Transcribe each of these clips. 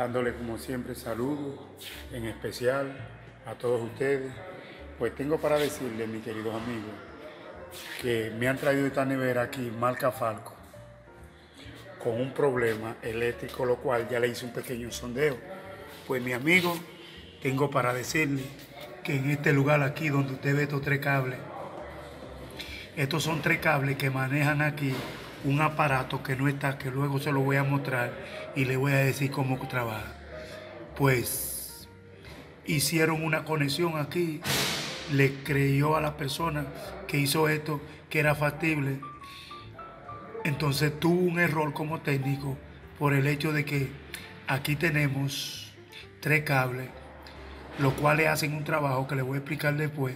dándole como siempre saludos, en especial a todos ustedes. Pues tengo para decirles, mis queridos amigos, que me han traído esta nevera aquí, marca Falco, con un problema eléctrico, lo cual ya le hice un pequeño sondeo. Pues mi amigo, tengo para decirles que en este lugar aquí donde usted ve estos tres cables, estos son tres cables que manejan aquí un aparato que no está, que luego se lo voy a mostrar y le voy a decir cómo trabaja. Pues hicieron una conexión aquí, le creyó a la persona que hizo esto que era factible. Entonces tuvo un error como técnico por el hecho de que aquí tenemos tres cables, los cuales hacen un trabajo que les voy a explicar después.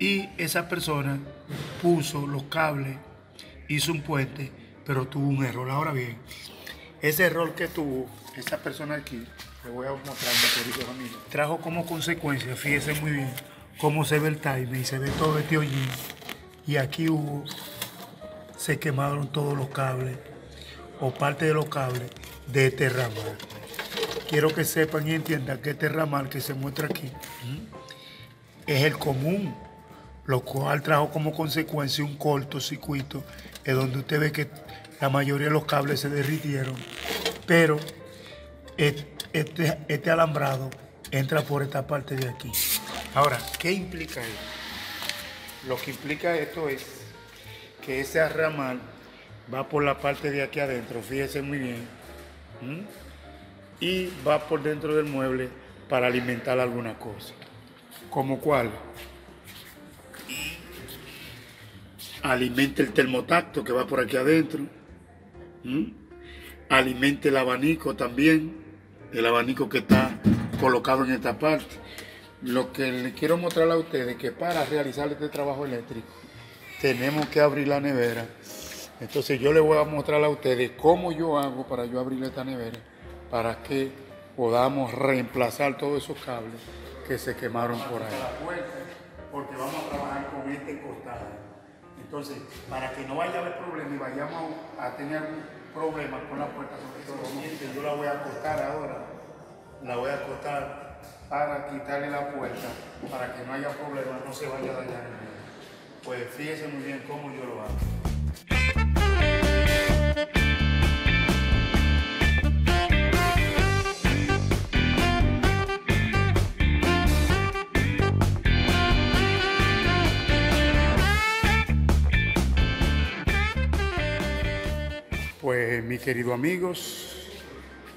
Y esa persona puso los cables, hizo un puente, pero tuvo un error. Ahora bien, ese error que tuvo esa persona aquí, les voy a mostrar, mis queridos amigos, trajo como consecuencia, fíjense muy bien, cómo se ve el timer y se ve todo este hollín. Y aquí hubo, se quemaron todos los cables, o parte de los cables de este ramal. Quiero que sepan y entiendan que este ramal que se muestra aquí es el común, lo cual trajo como consecuencia un cortocircuito, es donde usted ve que la mayoría de los cables se derritieron, pero este alambrado entra por esta parte de aquí. Ahora, ¿qué implica esto? Lo que implica esto es que ese ramal va por la parte de aquí adentro, fíjense muy bien, y va por dentro del mueble para alimentar alguna cosa. ¿Como cuál? Alimenta el termotacto que va por aquí adentro. Alimenta el abanico también, el abanico que está colocado en esta parte. Lo que les quiero mostrar a ustedes es que para realizar este trabajo eléctrico tenemos que abrir la nevera. Entonces yo les voy a mostrar a ustedes cómo yo hago para yo abrir esta nevera, para que podamos reemplazar todos esos cables que se quemaron por ahí. Porque vamos a trabajar con este costado. Entonces, para que no vaya a haber problema y vayamos a tener problemas con la puerta, sobre todo, yo la voy a acostar ahora, la voy a acostar para quitarle la puerta, para que no haya problemas, no se vaya a dañar. Pues fíjense muy bien cómo yo lo hago. Pues mis queridos amigos,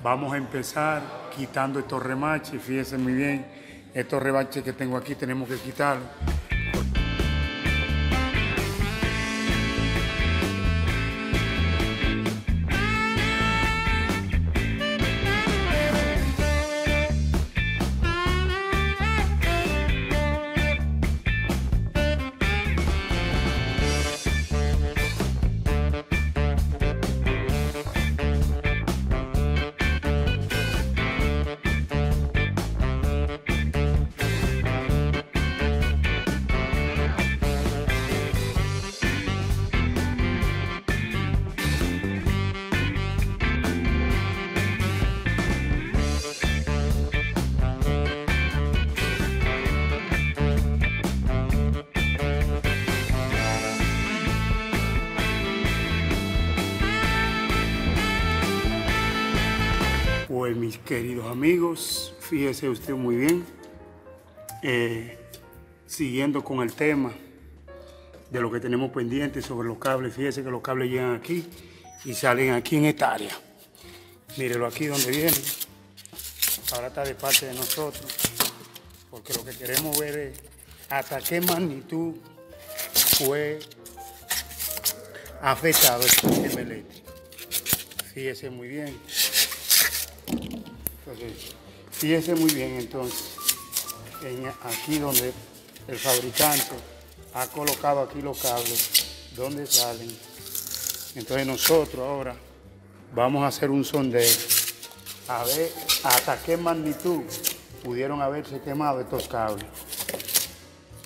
vamos a empezar quitando estos remaches. Fíjense muy bien, estos remaches que tengo aquí tenemos que quitar. Pues mis queridos amigos, fíjese usted muy bien, siguiendo con el tema de lo que tenemos pendiente sobre los cables, fíjese que los cables llegan aquí y salen aquí en esta área. Mírelo aquí donde viene, ahora está de parte de nosotros, porque lo que queremos ver es hasta qué magnitud fue afectado el sistema eléctrico. Fíjese muy bien. Entonces, fíjese muy bien entonces, aquí donde el fabricante ha colocado aquí los cables, donde salen. Entonces nosotros ahora vamos a hacer un sondeo, a ver hasta qué magnitud pudieron haberse quemado estos cables.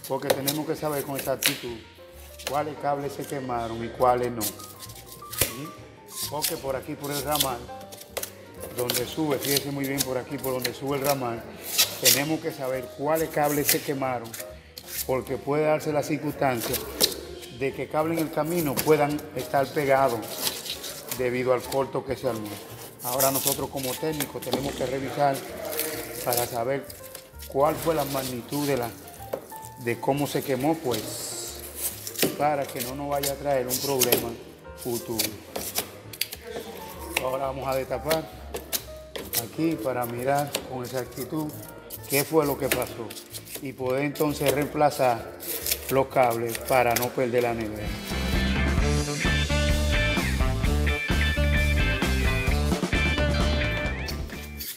Porque tenemos que saber con exactitud cuáles cables se quemaron y cuáles no. Porque por aquí, por el ramal, donde sube, fíjense muy bien por aquí, por donde sube el ramal, tenemos que saber cuáles cables se quemaron, porque puede darse la circunstancia de que cables en el camino puedan estar pegados debido al corto que se armó. Ahora nosotros como técnicos tenemos que revisar para saber cuál fue la magnitud de cómo se quemó, pues, para que no nos vaya a traer un problema futuro. Ahora vamos a destapar aquí para mirar con exactitud qué fue lo que pasó y poder entonces reemplazar los cables para no perder la nevera.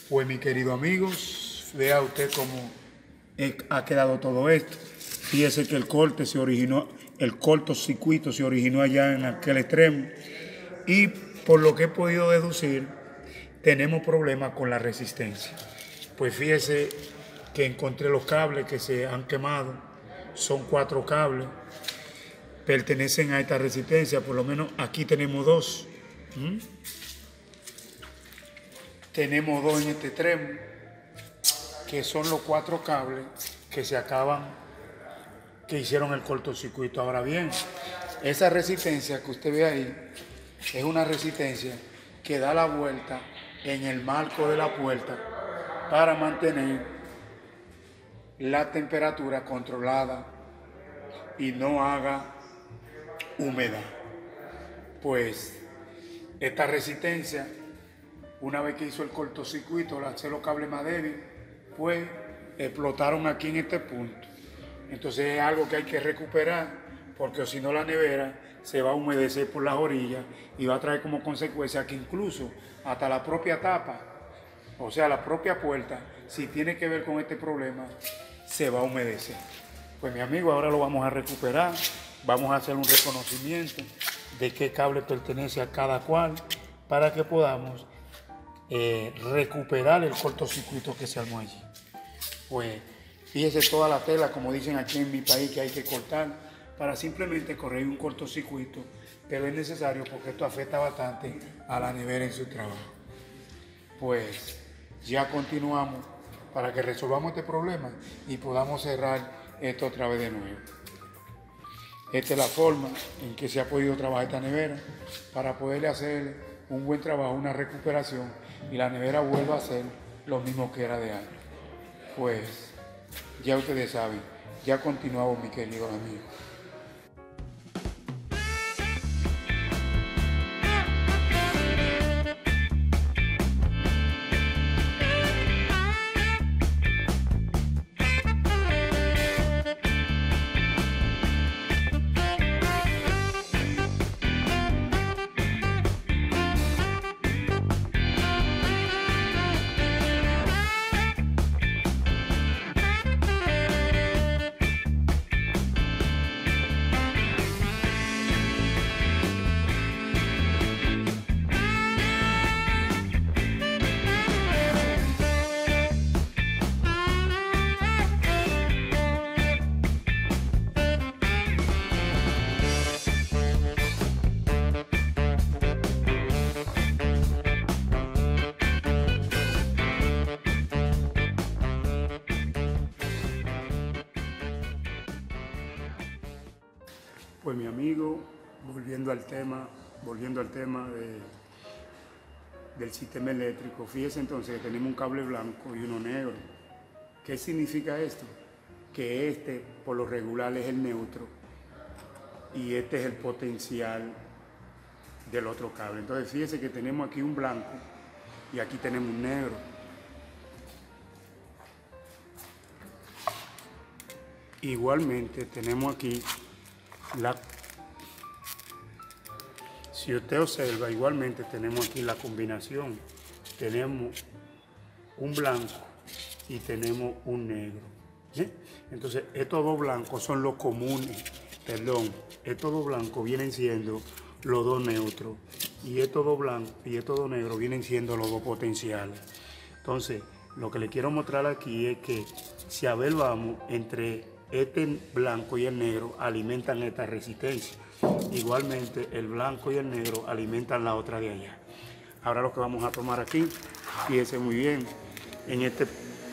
Pues mis queridos amigos, vea usted cómo ha quedado todo esto. Fíjese que el cortocircuito se originó allá en aquel extremo y por lo que he podido deducir, tenemos problemas con la resistencia. Pues fíjese que encontré los cables que se han quemado, son 4 cables, pertenecen a esta resistencia, por lo menos aquí tenemos 2. Tenemos 2 en este extremo, que son los 4 cables que se acaban, que hicieron el cortocircuito. Ahora bien, esa resistencia que usted ve ahí, es una resistencia que da la vuelta en el marco de la puerta para mantener la temperatura controlada y no haga humedad. Pues esta resistencia, una vez que hizo el cortocircuito, al hacer los cables más débiles, pues explotaron aquí en este punto. Entonces es algo que hay que recuperar, porque si no la nevera se va a humedecer por las orillas y va a traer como consecuencia que incluso hasta la propia tapa, o sea la propia puerta, si tiene que ver con este problema, se va a humedecer. Pues mi amigo, ahora lo vamos a recuperar, vamos a hacer un reconocimiento de qué cable pertenece a cada cual para que podamos recuperar el cortocircuito que se armó allí. Pues fíjese toda la tela, como dicen aquí en mi país, que hay que cortar para simplemente corregir un cortocircuito, pero es necesario porque esto afecta bastante a la nevera en su trabajo. Pues ya continuamos para que resolvamos este problema y podamos cerrar esto otra vez de nuevo. Esta es la forma en que se ha podido trabajar esta nevera para poderle hacer un buen trabajo, una recuperación, y la nevera vuelva a ser lo mismo que era de antes. Pues ya ustedes saben, ya continuamos, mis queridos amigos. Pues mi amigo, volviendo al tema del sistema eléctrico, fíjese entonces que tenemos un cable blanco y uno negro. ¿Qué significa esto? Que este por lo regular es el neutro y este es el potencial del otro cable. Entonces fíjese que tenemos aquí un blanco y aquí tenemos un negro. Igualmente tenemos aquí si usted observa, igualmente tenemos aquí la combinación, tenemos un blanco y tenemos un negro, ¿sí? Entonces estos dos blancos son los comunes, perdón, estos dos blancos vienen siendo los dos neutros y estos dos blancos y estos dos negros vienen siendo los dos potenciales. Entonces lo que le quiero mostrar aquí es que si observamos entre este blanco y el negro alimentan esta resistencia. Igualmente el blanco y el negro alimentan la otra de allá. Ahora lo que vamos a tomar aquí, fíjese muy bien, en este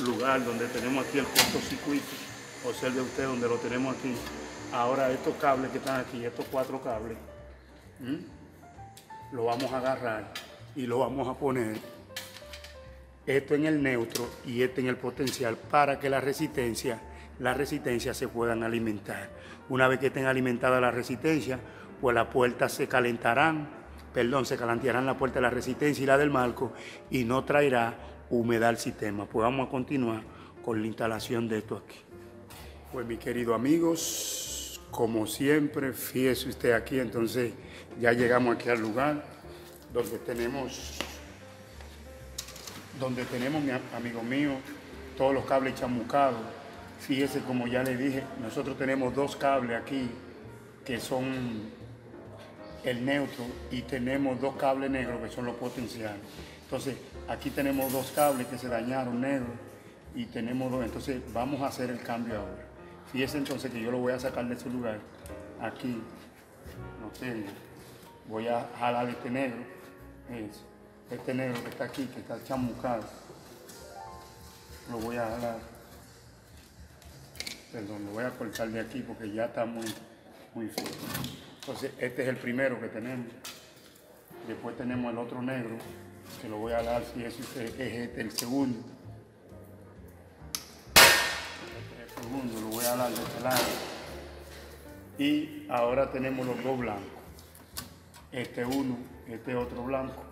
lugar donde tenemos aquí el cortocircuito, observe usted donde lo tenemos aquí. Ahora estos cables que están aquí, estos 4 cables, lo vamos a agarrar y lo vamos a poner esto en el neutro y este en el potencial para que las resistencias se puedan alimentar. Una vez que estén alimentadas las resistencias, pues las puertas se calentarán la puerta de la resistencia y la del marco y no traerá humedad al sistema. Pues vamos a continuar con la instalación de esto aquí. Pues mis queridos amigos, como siempre, fíjese usted aquí, entonces ya llegamos aquí al lugar donde tenemos, mi amigo mío, todos los cables chamuscados. Fíjese, como ya le dije, nosotros tenemos 2 cables aquí que son el neutro y tenemos 2 cables negros que son los potenciales. Entonces, aquí tenemos 2 cables que se dañaron negros y tenemos 2. Entonces, vamos a hacer el cambio ahora. Fíjese entonces que yo lo voy a sacar de su lugar. Aquí, no tengo. Voy a jalar este negro. Fíjense. Este negro que está aquí, que está chamuscado. Lo voy a jalar. Perdón, lo voy a cortar de aquí porque ya está muy fuerte. Entonces, este es el primero que tenemos. Después tenemos el otro negro, que lo voy a dar si es este el segundo. Este es el segundo, lo voy a dar de este lado. Y ahora tenemos los 2 blancos. Este uno, este otro blanco.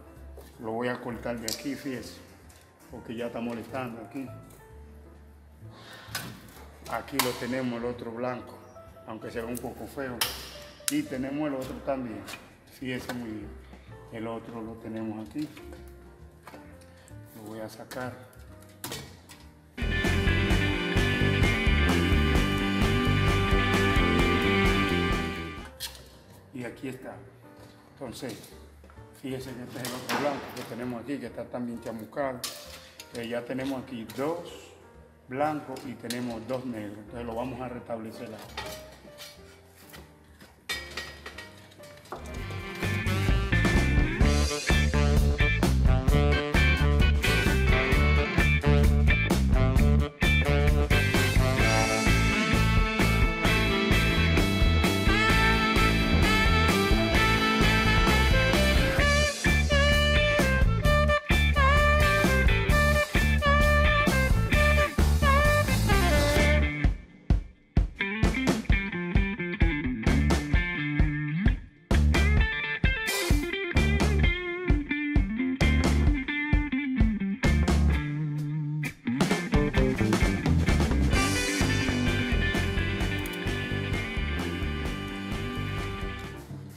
Lo voy a cortar de aquí, fíjese, porque ya está molestando aquí. Aquí lo tenemos, el otro blanco, aunque se ve un poco feo. Y tenemos el otro también, fíjese muy bien. El otro lo tenemos aquí. Lo voy a sacar. Y aquí está. Entonces, fíjese que este es el otro blanco que tenemos aquí, que está también chamuscado. Ya tenemos aquí 2. Blanco y tenemos 2 negros, entonces lo vamos a restablecer ahora.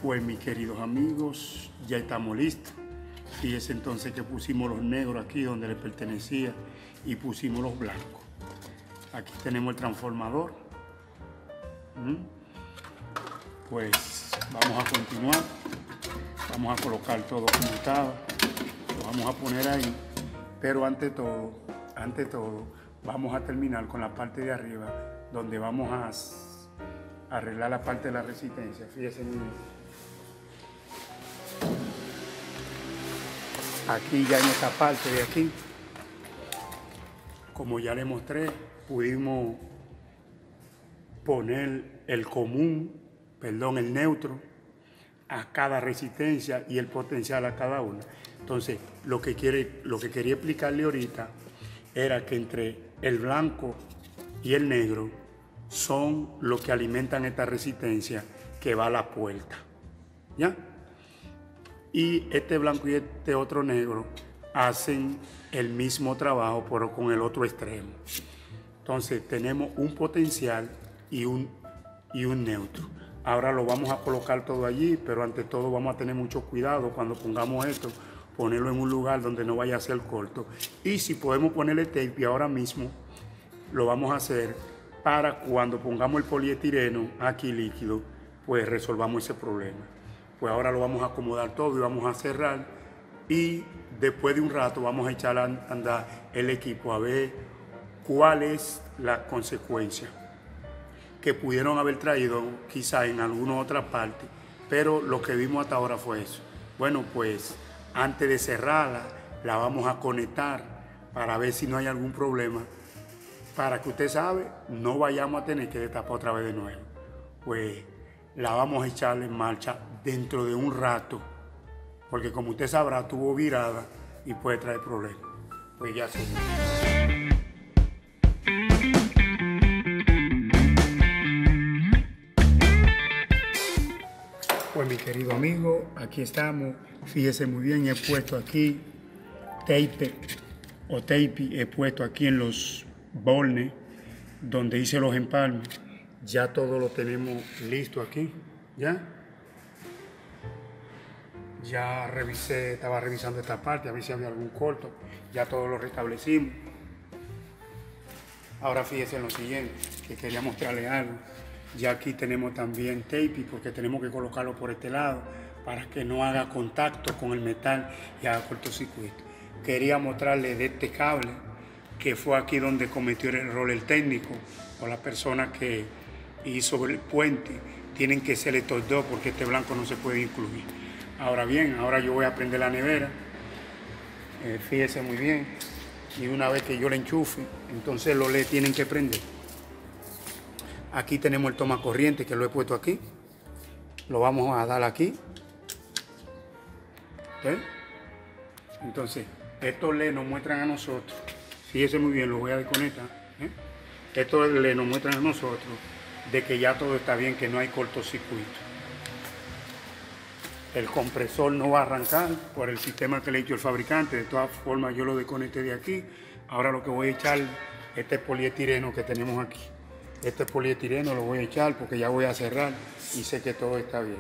Pues mis queridos amigos, ya estamos listos. Fíjense entonces que pusimos los negros aquí donde les pertenecía y pusimos los blancos. Aquí tenemos el transformador. Pues vamos a continuar. Vamos a colocar todo como estaba. Lo vamos a poner ahí. Pero ante todo, vamos a terminar con la parte de arriba donde vamos a arreglar la parte de la resistencia. Fíjense muy bien. Aquí ya en esta parte de aquí, como ya le mostré, pudimos poner el neutro a cada resistencia y el potencial a cada una. Entonces, lo que quería explicarle ahorita era que entre el blanco y el negro son los que alimentan esta resistencia que va a la puerta. ¿Ya? Y este blanco y este otro negro hacen el mismo trabajo, pero con el otro extremo. Entonces tenemos un potencial y un neutro. Ahora lo vamos a colocar todo allí, pero ante todo vamos a tener mucho cuidado cuando pongamos esto, ponerlo en un lugar donde no vaya a ser corto. Y si podemos ponerle tape ahora mismo, lo vamos a hacer para cuando pongamos el polietileno aquí líquido, pues resolvamos ese problema. Pues ahora lo vamos a acomodar todo y vamos a cerrar y después de un rato vamos a echar a andar el equipo a ver cuál es la consecuencia que pudieron haber traído quizá en alguna otra parte, pero lo que vimos hasta ahora fue eso. Bueno, pues Antes de cerrarla, la vamos a conectar para ver si no hay algún problema, para que usted sabe, no vayamos a tener que destapar otra vez de nuevo. Pues la vamos a echar en marcha dentro de un rato, porque como usted sabrá, tuvo virada y puede traer problemas. Pues ya se fue. Pues mi querido amigo, aquí estamos. Fíjese muy bien, he puesto aquí tape o tape, he puesto aquí en los bornes donde hice los empalmes. Ya todo lo tenemos listo aquí, ¿ya? Ya revisé, estaba revisando esta parte, a ver si había algún corto. Ya todo lo restablecimos. Ahora fíjese en lo siguiente, que quería mostrarle algo. Ya aquí tenemos también tape, porque tenemos que colocarlo por este lado para que no haga contacto con el metal y haga cortocircuito. Quería mostrarle de este cable, que fue aquí donde cometió el error el técnico o la persona que hizo el puente. Tienen que ser estos dos porque este blanco no se puede incluir. Ahora bien, ahora yo voy a prender la nevera. Fíjese muy bien. Y una vez que yo la enchufe, entonces los LED tienen que prender. Aquí tenemos el toma corriente que lo he puesto aquí. Lo vamos a dar aquí. ¿Okay? Entonces, estos LED nos muestran a nosotros. Fíjese muy bien, lo voy a desconectar. ¿Eh? Estos LED nos muestran a nosotros de que ya todo está bien, que no hay cortocircuito. El compresor no va a arrancar por el sistema que le ha hecho el fabricante. De todas formas, yo lo desconecté de aquí. Ahora lo que voy a echar, este polietileno que tenemos aquí. Este polietileno lo voy a echar porque ya voy a cerrar y sé que todo está bien.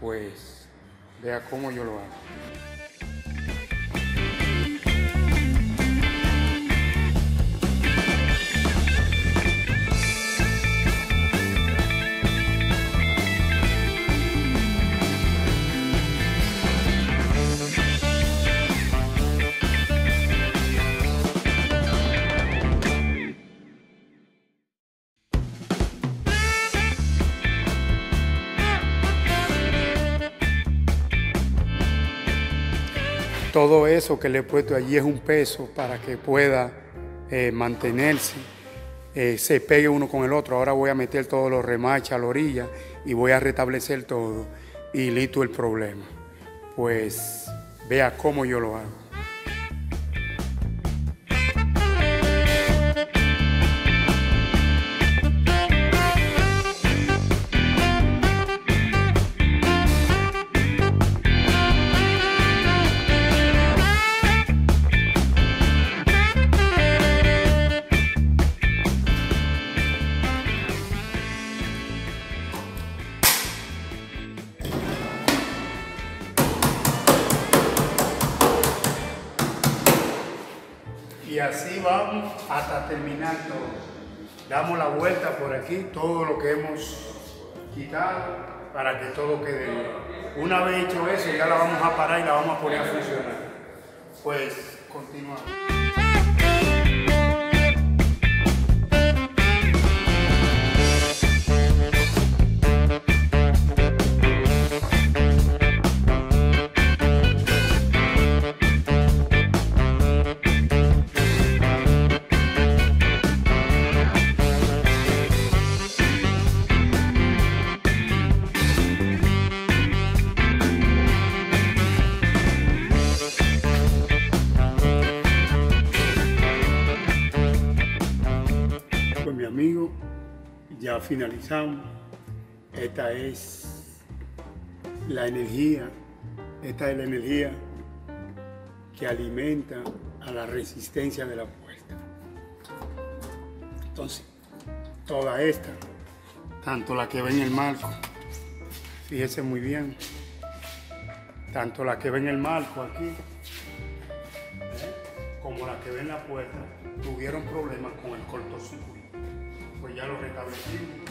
Pues vea cómo yo lo hago. Todo eso que le he puesto allí es un peso para que pueda mantenerse, se pegue uno con el otro. Ahora voy a meter todos los remaches a la orilla y voy a restablecer todo y listo el problema. Pues vea cómo yo lo hago. Y así vamos hasta terminar todo. Damos la vuelta por aquí, todo lo que hemos quitado para que todo quede bien. Una vez hecho eso, ya la vamos a parar y la vamos a poner a funcionar. Pues continuamos. Ya finalizamos. Esta es la energía. Esta es la energía que alimenta a la resistencia de la puerta. Entonces, toda esta, tanto la que ve en el marco, fíjese muy bien, tanto la que ve en el marco aquí, como la que ve en la puerta, tuvieron problemas con el cortocircuito. Pues ya lo restablecimos,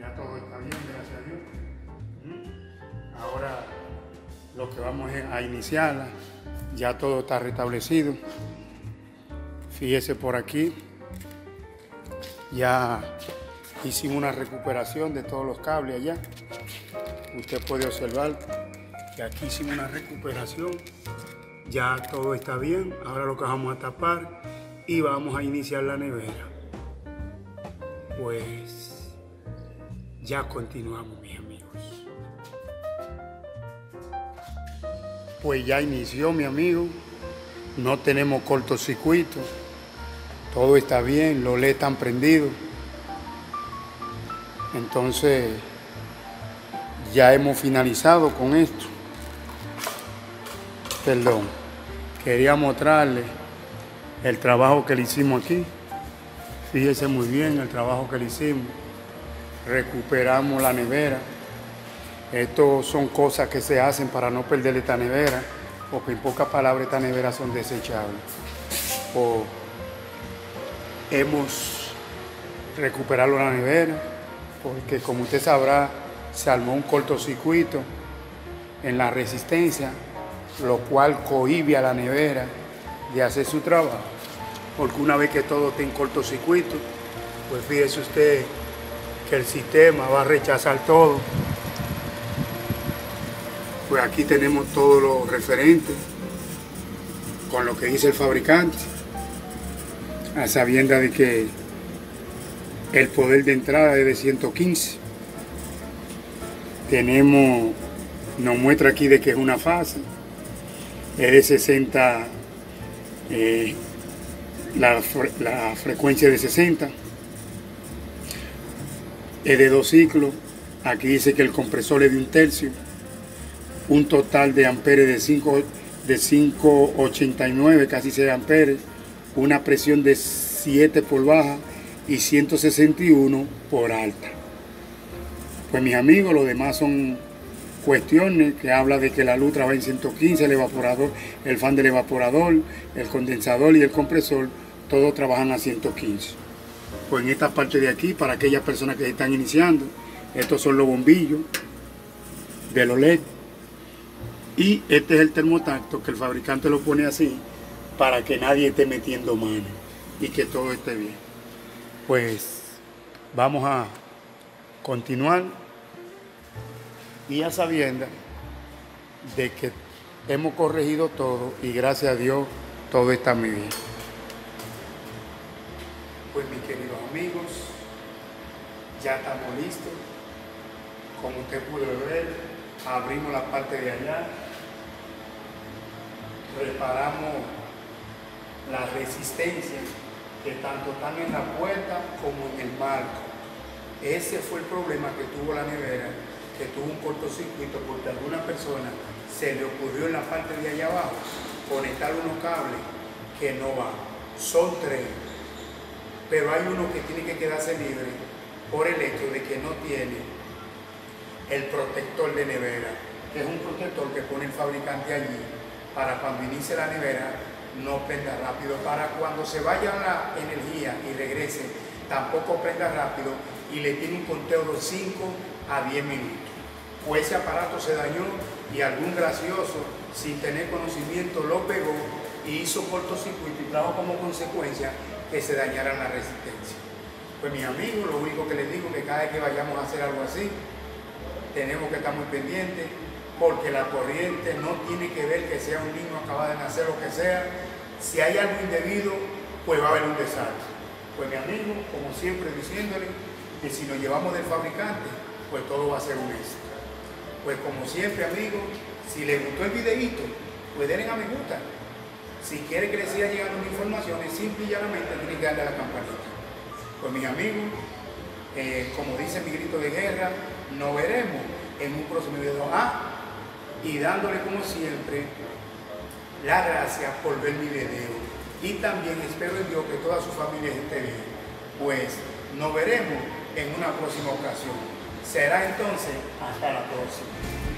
ya todo está bien, gracias a Dios. Ahora lo que vamos es a iniciarla, ya todo está restablecido. Fíjese por aquí, ya hicimos una recuperación de todos los cables allá. Usted puede observar que aquí hicimos una recuperación, ya todo está bien. Ahora lo que vamos a tapar y vamos a iniciar la nevera. Pues ya continuamos, mis amigos. Pues ya inició, mi amigo. No tenemos cortocircuito. Todo está bien, los LED están prendidos. Entonces, ya hemos finalizado con esto. Perdón, quería mostrarles el trabajo que le hicimos aquí. Fíjense muy bien el trabajo que le hicimos. Recuperamos la nevera. Estos son cosas que se hacen para no perder esta nevera, porque en pocas palabras estas neveras son desechables. Hemos recuperado la nevera porque, como usted sabrá, se armó un cortocircuito en la resistencia, lo cual cohíbe a la nevera de hacer su trabajo, porque una vez que todo esté en cortocircuito, pues fíjese usted que el sistema va a rechazar todo. Pues aquí tenemos todo lo referente con lo que dice el fabricante, a sabiendas de que el poder de entrada es de 115. Nos muestra aquí de que es una fase, es de 60, la frecuencia de 60, es de 2 ciclos. Aquí dice que el compresor es de 1/3, un total de amperes de 5,89, casi 6 amperes, una presión de 7 por baja y 161 por alta. Pues, mis amigos, los demás son cuestiones que habla de que la luz trabaja en 115, el evaporador, el fan del evaporador, el condensador y el compresor, todos trabajan a 115. Pues en esta parte de aquí, para aquellas personas que están iniciando, estos son los bombillos de los LED, y este es el termotacto que el fabricante lo pone así para que nadie esté metiendo mano y que todo esté bien. Pues vamos a continuar, y a sabiendas de que hemos corregido todo y gracias a Dios todo está muy bien. Pues, mis queridos amigos, ya estamos listos. Como usted pudo ver, abrimos la parte de allá, reparamos la resistencia que tanto están en la puerta como en el marco. Ese fue el problema que tuvo la nevera, que tuvo un cortocircuito, porque a alguna persona se le ocurrió en la parte de allá abajo conectar unos cables que no van. Son 3, pero hay uno que tiene que quedarse libre por el hecho de que no tiene el protector de nevera, que es un protector que pone el fabricante allí para cuando inicie la nevera no prenda rápido, para cuando se vaya la energía y regrese tampoco prenda rápido, y le tiene un conteo de 5 a 10 minutos. Pues ese aparato se dañó y algún gracioso, sin tener conocimiento, lo pegó y hizo cortocircuito y trajo como consecuencia que se dañara la resistencia. Pues, mis amigos, lo único que les digo es que cada vez que vayamos a hacer algo así, tenemos que estar muy pendientes, porque la corriente no tiene que ver que sea un niño acabado de nacer o que sea. Si hay algo indebido, pues va a haber un desastre. Pues, mi amigo, como siempre diciéndole que si nos llevamos del fabricante, pues todo va a ser un éxito. Pues, como siempre, amigos, si les gustó el videíto, pues denle a me gusta. Si quieren que les siga llegando mis informaciones, simple y llanamente tienen que darle a la campanita. Pues, mis amigos, como dice mi grito de guerra, nos veremos en un próximo video. Y dándole, como siempre, las gracias por ver mi video. Y también espero en Dios que toda su familia esté bien. Pues nos veremos en una próxima ocasión. Será entonces hasta la próxima.